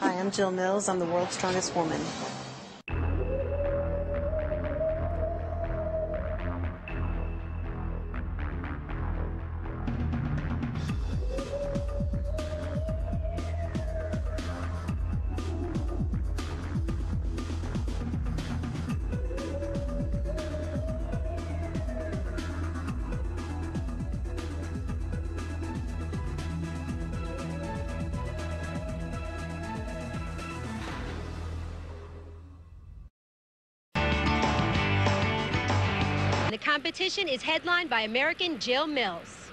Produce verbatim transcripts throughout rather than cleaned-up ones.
Hi, I'm Jill Mills. I'm the World's Strongest Woman. Competition is headlined by American Jill Mills.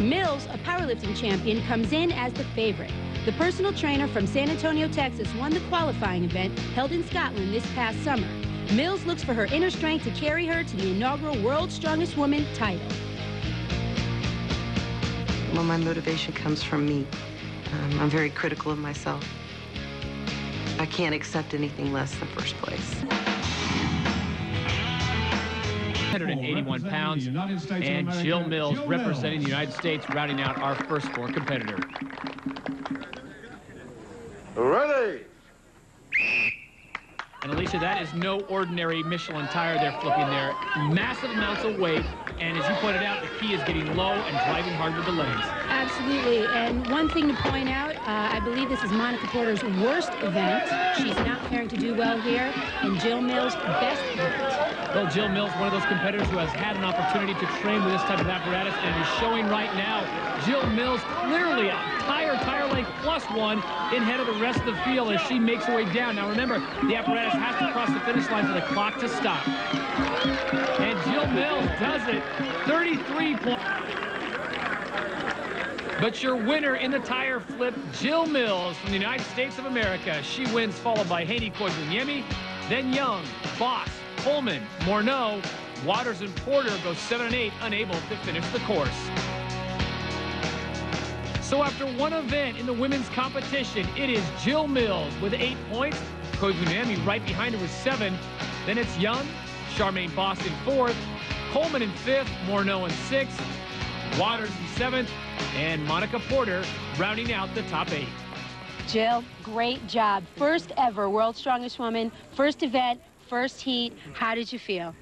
Mills, a powerlifting champion, comes in as the favorite. The personal trainer from San Antonio, Texas, won the qualifying event held in Scotland this past summer. Mills looks for her inner strength to carry her to the inaugural World's Strongest Woman title. Well, my motivation comes from me. Um, I'm very critical of myself. I can't accept anything less than first place. one hundred eighty-one pounds, and Jill Mills representing the United States, routing out our first four competitor. Ready! And Alicia, that is no ordinary Michelin tire they're flipping there. Massive amounts of weight, and as you pointed out, the key is getting low and driving hard with the legs. Absolutely, and one thing to point out, uh, I believe this is Monica Porter's worst event. She's not appearing to do well here, and Jill Mills' best event. Well, Jill Mills, one of those competitors who has had an opportunity to train with this type of apparatus and is showing right now. Jill Mills clearly a tire, tire length plus one in head of the rest of the field as she makes her way down. Now remember, the apparatus has to cross the finish line for the clock to stop. And Jill Mills does it, thirty-three points. But your winner in the tire flip, Jill Mills from the United States of America. She wins, followed by Hanni Koivuniemi, then Young, Bosch, Coleman, Morneau, Waters, and Porter go seven and eight, unable to finish the course. So after one event in the women's competition, it is Jill Mills with eight points. Koivuniemi right behind her with seven. Then it's Young, Charmaine Bosch in fourth, Coleman in fifth, Morneau in sixth, Waters in seventh, and Monica Porter rounding out the top eight. Jill, great job. First ever World's Strongest Woman, first event, first heat. How did you feel?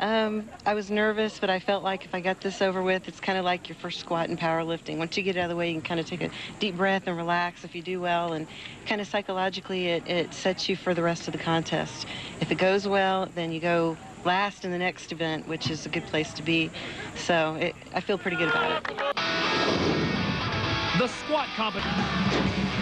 Um, I was nervous, but I felt like if I got this over with, it's kind of like your first squat in powerlifting. Once you get out of the way, you can kind of take a deep breath and relax if you do well, and kind of psychologically it, it sets you for the rest of the contest. If it goes well, then you go last in the next event, which is a good place to be. So it, I feel pretty good about it. The squat competition.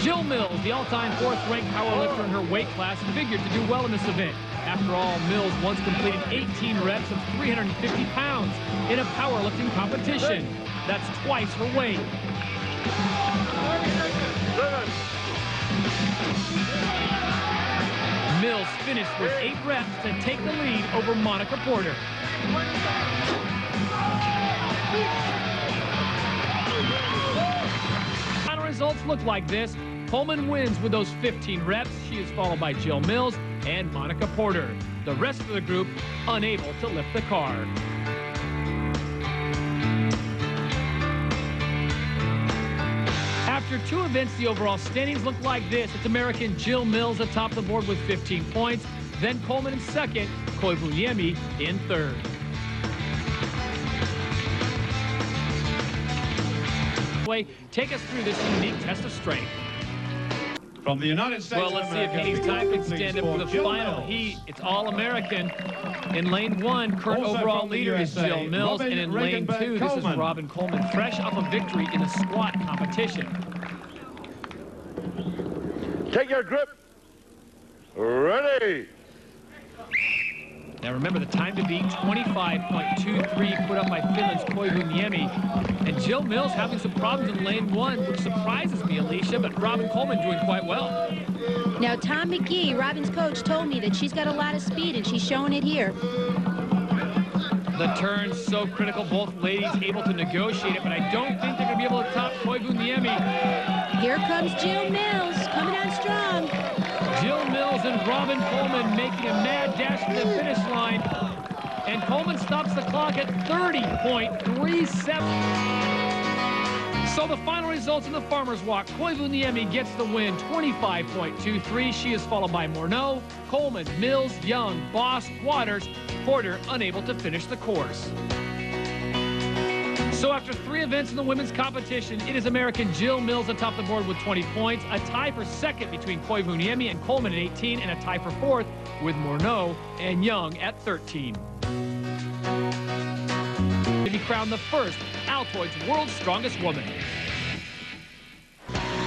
Jill Mills, the all-time fourth-ranked powerlifter in her weight class, figured to do well in this event. After all, Mills once completed eighteen reps of three hundred fifty pounds in a powerlifting competition. That's twice her weight. Mills finished with eight reps to take the lead over Monica Porter. Final results look like this. Coleman wins with those fifteen reps. She is followed by Jill Mills and Monica Porter. The rest of the group unable to lift the car. After two events, the overall standings look like this. It's American Jill Mills atop the board with fifteen points. Then Coleman in second, Koivuniemi in third. Take us through this unique test of strength. From the United States. Well, let's see if Hanni's time can stand up for the final heat. It's all-American. In lane one, current overall leader is Jill Mills, and in lane two, this is Robin Coleman, fresh off a victory in the squat competition. Take your grip. Ready. Now remember, the time to beat, twenty-five point two three, put up by Finland's Koivuniemi. And Jill Mills having some problems in lane one, which surprises me, Alicia, but Robin Coleman doing quite well. Now, Tom McGee, Robin's coach, told me that she's got a lot of speed, and she's showing it here. The turn's so critical, both ladies able to negotiate it, but I don't think they're going to be able to top Koivuniemi. Here comes Jill Mills, coming on strong. Jill Mills and Robin Coleman making a mad dash to the finish line. And Coleman stops the clock at thirty point three seven. So the final results in the Farmers Walk, Koivuniemi gets the win, twenty-five point two three. She is followed by Morneau, Coleman, Mills, Young, Bosch, Waters, Porter unable to finish the course. So after three events in the women's competition, it is American Jill Mills atop the board with twenty points, a tie for second between Koivuniemi and Coleman at eighteen, and a tie for fourth with Morneau and Young at thirteen. To be crowned the first Altoids World's Strongest Woman.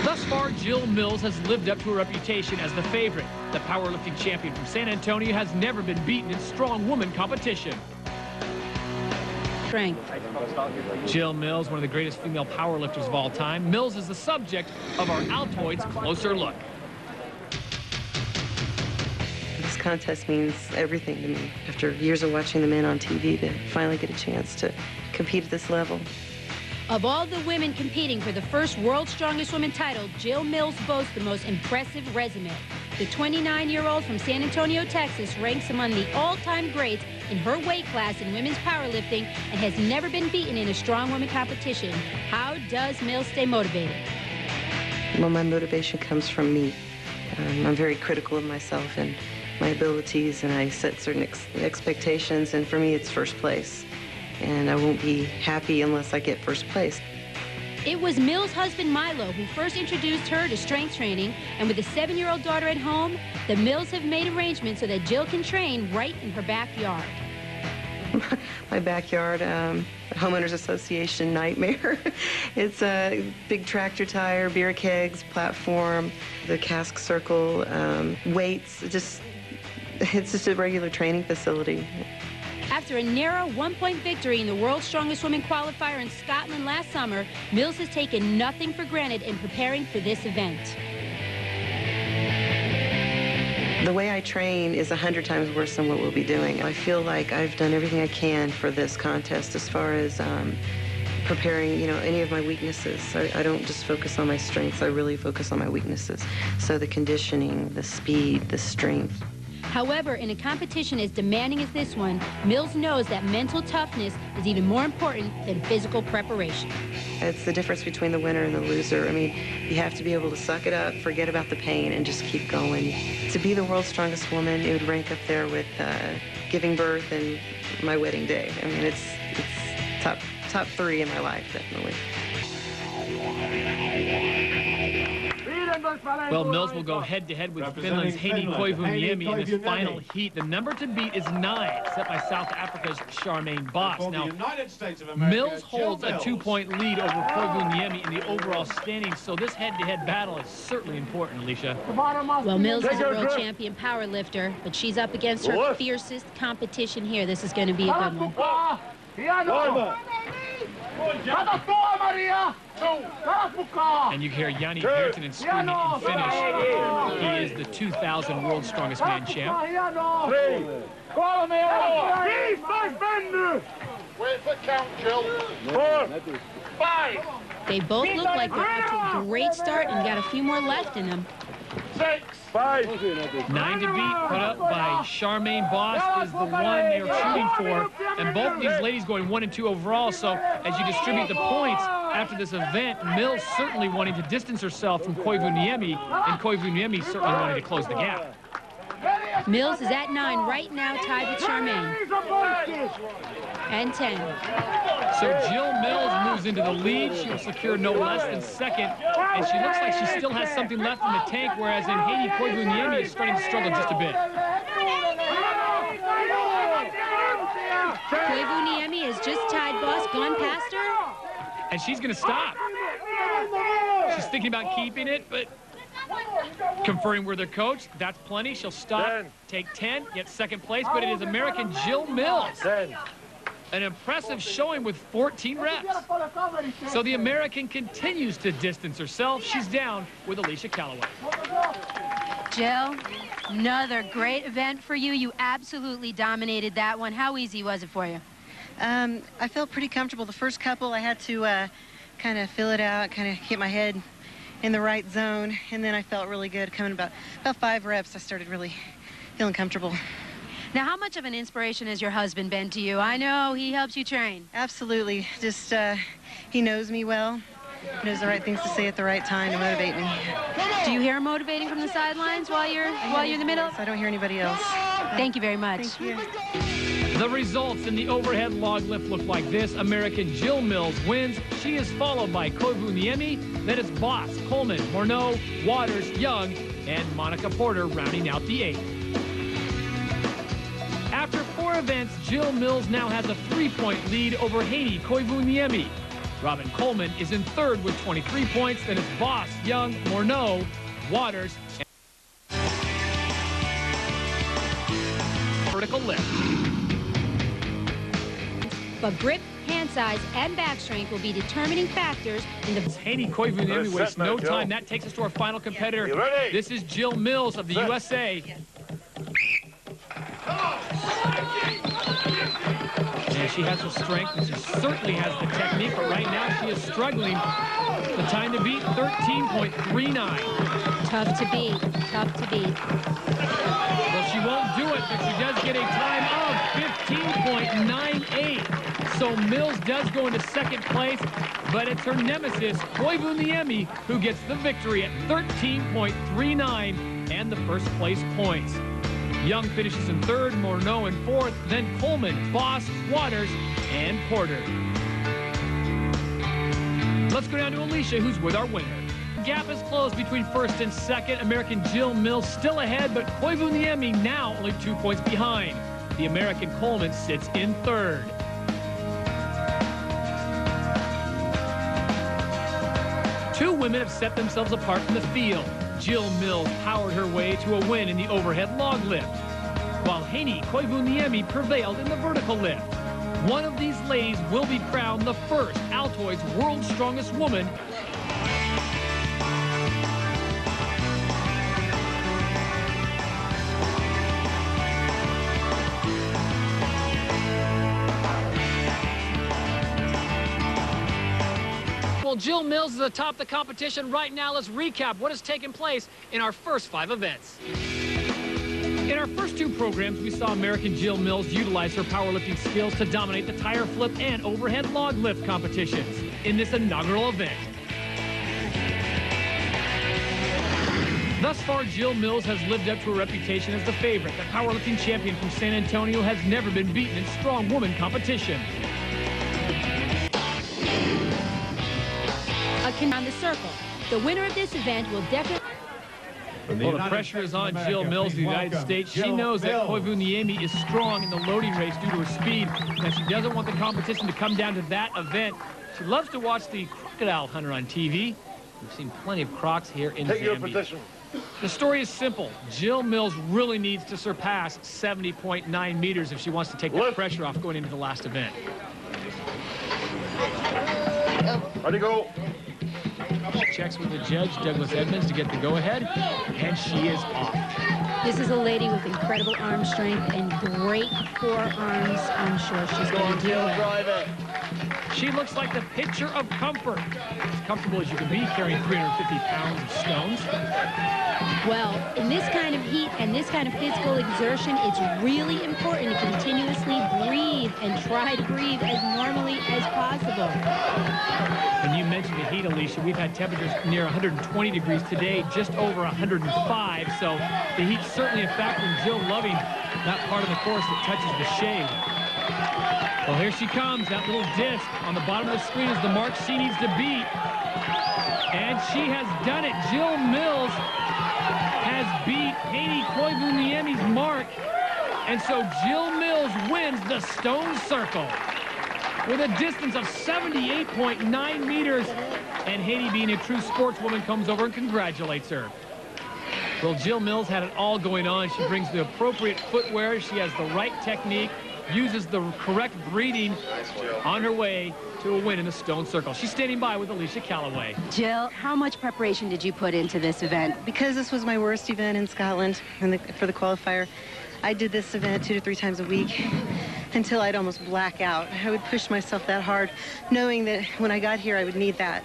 Thus far, Jill Mills has lived up to her reputation as the favorite. The powerlifting champion from San Antonio has never been beaten in strong woman competition. Strength. Jill Mills, one of the greatest female powerlifters of all time. Mills is the subject of our Altoids Closer Look. This contest means everything to me. After years of watching the men on T V, to finally get a chance to compete at this level. Of all the women competing for the first World's Strongest Woman title, Jill Mills boasts the most impressive resume. The twenty-nine-year-old from San Antonio, Texas, ranks among the all-time greats in her weight class in women's powerlifting and has never been beaten in a strong woman competition. How does Mills stay motivated? Well, my motivation comes from me. Um, I'm very critical of myself and my abilities, and I set certain ex expectations, and for me, it's first place. And I won't be happy unless I get first place. It was Mills' husband, Milo, who first introduced her to strength training, and with a seven-year-old daughter at home, the Mills have made arrangements so that Jill can train right in her backyard. My backyard, um, homeowners association nightmare. It's a big tractor tire, beer kegs, platform, the cask circle, um, weights. Just, it's just a regular training facility. After a narrow one-point victory in the World's Strongest Woman qualifier in Scotland last summer, Mills has taken nothing for granted in preparing for this event. The way I train is a hundred times worse than what we'll be doing. I feel like I've done everything I can for this contest as far as um, preparing, you know, any of my weaknesses. I, I don't just focus on my strengths. I really focus on my weaknesses. So the conditioning, the speed, the strength. However, in a competition as demanding as this one, Mills knows that mental toughness is even more important than physical preparation. It's the difference between the winner and the loser. I mean, you have to be able to suck it up, forget about the pain, and just keep going. To be the world's strongest woman, it would rank up there with uh, giving birth and my wedding day. I mean, it's, it's top, top three in my life, definitely. Well, Mills will go head-to-head -head with Finland's Hanni Koivuniemi in his final heat. The number to beat is nine, set by South Africa's Charmaine Bosch. Now, Mills holds a two-point lead over Koivuniemi in the overall standings, so this head-to-head -head battle is certainly important, Alicia. Well, Mills is a world champion powerlifter, but she's up against her fiercest competition here. This is going to be a good one. And you hear Yanni Gertonen screaming and finish. He is the two thousand World Strongest Man champ. Where's the count, Jill? Four. Five. They both look like they're off to a great start and got a few more left in them. Six. Five. Nine to beat, put up by Charmaine Bosch, is the one they're shooting for. And both of these ladies going one and two overall. So as you distribute the points after this event, Mills certainly wanting to distance herself from Koivuniemi, and Koivuniemi certainly wanting to close the gap. Mills is at nine right now, tied with Charmaine. And ten. So Jill Mills moves into the lead. She will secure no less than second. And she looks like she still has something left in the tank, whereas in Hanni Koivuniemi is starting to struggle just a bit. Koivuniemi has just tied Bosch, gone past her. And she's going to stop. She's thinking about keeping it, but conferring with her coach, that's plenty. She'll stop, ten. Take ten, get second place, but it is American Jill Mills. ten. An impressive showing with fourteen reps. So the American continues to distance herself. She's down with Alicia Calloway. Jill, another great event for you. You absolutely dominated that one. How easy was it for you? Um, I felt pretty comfortable. The first couple, I had to uh, kind of fill it out, kind of get my head in the right zone, and then I felt really good. Coming about, about five reps, I started really feeling comfortable. Now, how much of an inspiration has your husband been to you? I know he helps you train. Absolutely. Just, uh, he knows me well. knows the right things to say at the right time to motivate me. Do you hear motivating from the sidelines while you're while you're in the middle? I don't hear anybody else. Thank you very much. Thank you. The results in the overhead log lift look like this. American Jill Mills wins. She is followed by Koivuniemi. Then it's Bosch, Coleman, Morneau, Waters, Young, and Monica Porter rounding out the eight. After four events, Jill Mills now has a three-point lead over Hanni Koivuniemi. Robin Coleman is in third with twenty-three points. Then it's Bosch, Young, Morneau, Waters, and vertical lift. But grip, hand size, and back strength will be determining factors in the... Hanni Koivuniemi wastes no time. That takes us to our final competitor. This is Jill Mills of the set. U S A. Yeah. And she has her strength, and she certainly has the technique, but right now she is struggling. The time to beat, thirteen thirty-nine. Tough to beat, tough to beat. Well, she won't do it, but she does get a time of fifteen ninety-eight. So Mills does go into second place, but it's her nemesis, Koivuniemi, who gets the victory at thirteen thirty-nine and the first place points. Young finishes in third, Morneau in fourth, then Coleman, Bosch, Waters, and Porter. Let's go down to Alicia, who's with our winner. Gap is closed between first and second. American Jill Mills still ahead, but Koivuniemi now only two points behind. The American Coleman sits in third. Two women have set themselves apart from the field. Jill Mills powered her way to a win in the overhead log lift, while Hanni Koivuniemi prevailed in the vertical lift. One of these ladies will be crowned the first Altoids World's Strongest Woman. Jill Mills is atop the competition right now. Let's recap what has taken place in our first five events. In our first two programs, we saw American Jill Mills utilize her powerlifting skills to dominate the tire flip and overhead log lift competitions in this inaugural event. Thus far, Jill Mills has lived up to her reputation as the favorite. The powerlifting champion from San Antonio has never been beaten in strong woman competition. Around the circle. The winner of this event will definitely... Well, the pressure is on Jill Mills of the United States. She knows that Koivuniemi is strong in the loading race due to her speed, and she doesn't want the competition to come down to that event. She loves to watch the Crocodile Hunter on T V. We've seen plenty of crocs here in Take Zambia. Your position. The story is simple. Jill Mills really needs to surpass seventy point nine meters if she wants to take the pressure off going into the last event. Ready, go. Checks with the judge, Douglas Edmonds, to get the go-ahead, and she is off. This is a lady with incredible arm strength and great forearms. I'm sure she's going to do it. She looks like the picture of comfort. As comfortable as you can be carrying three hundred fifty pounds of stones. Well, in this kind of heat and this kind of physical exertion, it's really important to continuously breathe and try to breathe as normally as possible. When you mentioned the heat, Alicia, we've had temperatures near one hundred twenty degrees today, just over one hundred five. So the heat's certainly a factor in Jill loving that part of the course that touches the shade. Well, here she comes. That little disc on the bottom of the screen is the mark she needs to beat. And she has done it. Jill Mills has beat Hanni Koivuniemi's mark. And so Jill Mills wins the stone circle with a distance of seventy-eight point nine meters. And Hanni, being a true sportswoman, comes over and congratulates her. Well, Jill Mills had it all going on. She brings the appropriate footwear. She has the right technique, uses the correct breathing on her way to a win in the stone circle. She's standing by with Alicia Calloway. Jill, how much preparation did you put into this event? Because this was my worst event in Scotland in the, for the qualifier, I did this event two to three times a week until I'd almost black out. I would push myself that hard, knowing that when I got here, I would need that.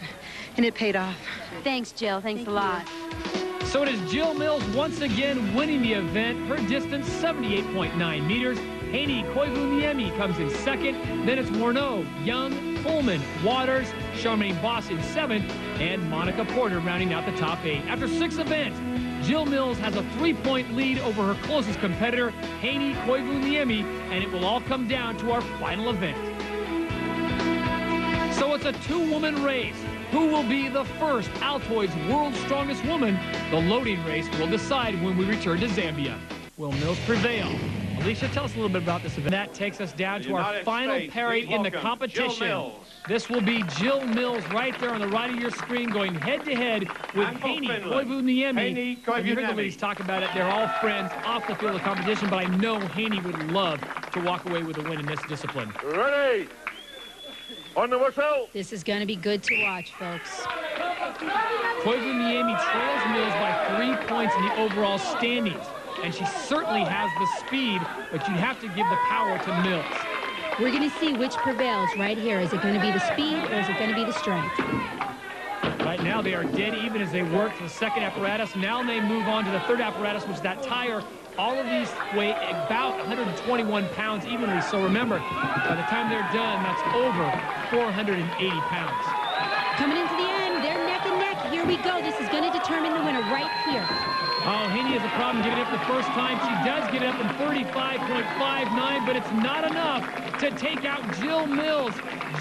And it paid off. Thanks, Jill. Thanks Thank a lot. You. So it is Jill Mills once again winning the event. Her distance, seventy-eight point nine meters. Hanni Koivuniemi comes in second. Then it's Morneau, Young, Coleman, Waters, Charmaine Bosch in seventh, and Monica Porter rounding out the top eight. After six events, Jill Mills has a three-point lead over her closest competitor, Hanni Koivuniemi, and it will all come down to our final event. So it's a two-woman race. Who will be the first Altoids World's Strongest Woman? The loading race will decide when we return to Zambia. Will Mills prevail? Alicia, tell us a little bit about this event. That takes us down to our final parade in the competition. This will be Jill Mills right there on the right of your screen, going head-to-head with Hanni Koivuniemi. You heard the ladies talk about it. They're all friends off the field of competition, but I know Hanni would love to walk away with a win in this discipline. Ready? On the whistle. This is going to be good to watch, folks. Koivuniemi trails Mills by three points in the overall standings, and she certainly has the speed, but you have to give the power to Mills. We're going to see which prevails right here. Is it going to be the speed or is it going to be the strength? Right now they are dead even as they work to the second apparatus. Now they move on to the third apparatus, which is that tire. All of these weigh about one hundred twenty-one pounds evenly. So remember, by the time they're done, that's over four hundred eighty pounds. Coming into the end, they're neck and neck. Here we go. This is going to determine the winner right here. Oh, Hanni has a problem giving it up the first time. She does get it up in thirty-five point five nine, but it's not enough to take out Jill Mills.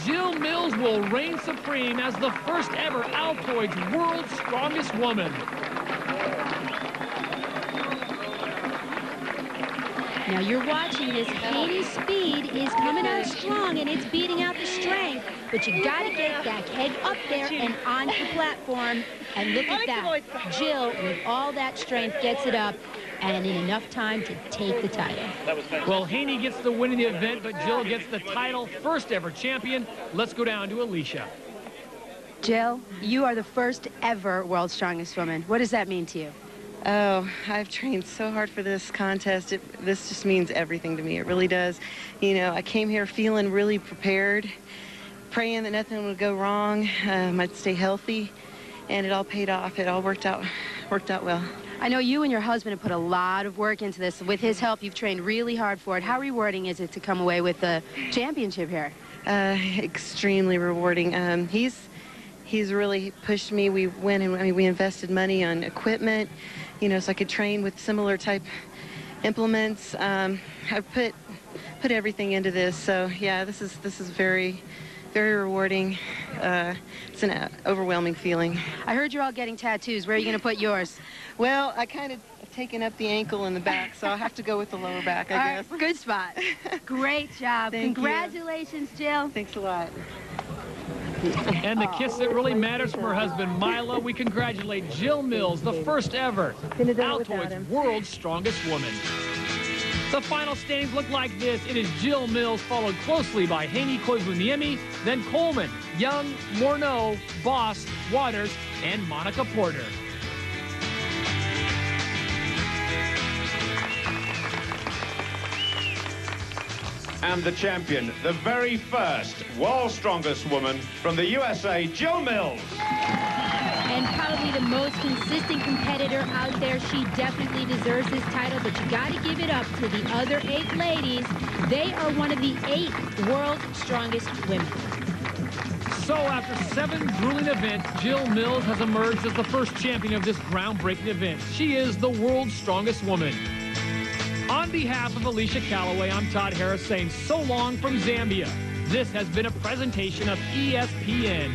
Jill Mills will reign supreme as the first ever Altoids World's Strongest Woman. Now you're watching this. Hanni's speed is coming on strong, and it's beating out the strength. But you got to get that head up there and onto the platform. And look at that. Jill, with all that strength, gets it up, and in enough time to take the title. Well, Hanni gets the win in the event, but Jill gets the title, first ever champion. Let's go down to Alicia. Jill, you are the first ever World's Strongest Woman. What does that mean to you? Oh, I've trained so hard for this contest. It, this just means everything to me. It really does. You know, I came here feeling really prepared, praying that nothing would go wrong. Um, I'd stay healthy, and it all paid off. It all worked out, worked out well. I know you and your husband have put a lot of work into this. With his help, you've trained really hard for it. How rewarding is it to come away with the championship here? Uh, extremely rewarding. Um, he's he's really pushed me. We went and I mean, we invested money on equipment. You know, so I could train with similar type implements. Um, I've put put everything into this, so yeah, this is this is very, very rewarding. Uh, it's an overwhelming feeling. I heard you're all getting tattoos. Where are you going to put yours? Well, I kind of taken up the ankle and the back, so I have to go with the lower back, I guess. Right, good spot. Great job. Thank Congratulations, you. Jill. Thanks a lot. And the kiss that really matters from her husband, Milo. We congratulate Jill Mills, the first ever Altoids World's Strongest Woman. The final standings look like this. It is Jill Mills, followed closely by Hanni Koivuniemi, then Coleman, Young, Morneau, Boss, Waters, and Monica Porter. And the champion, the very first World's Strongest Woman from the U S A, Jill Mills. And probably the most consistent competitor out there. She definitely deserves this title, but you got to give it up to the other eight ladies. They are one of the eight World's Strongest Women. So after seven grueling events, Jill Mills has emerged as the first champion of this groundbreaking event. She is the World's Strongest Woman. On behalf of Alicia Calloway, I'm Todd Harris saying so long from Zambia. This has been a presentation of E S P N.